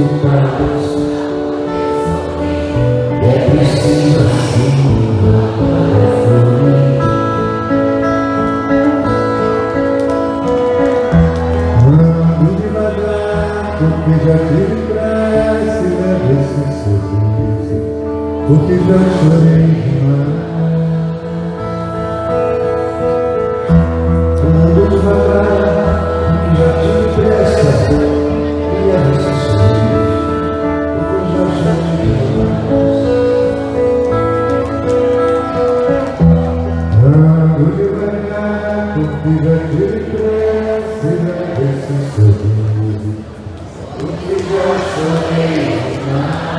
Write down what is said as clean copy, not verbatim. resultados. É preciso assim para fluir. Ando devagar, porque já tive graça e leva esse sorriso, porque já chorei demais. Ando devagar, porque já tive pressa. Thank you.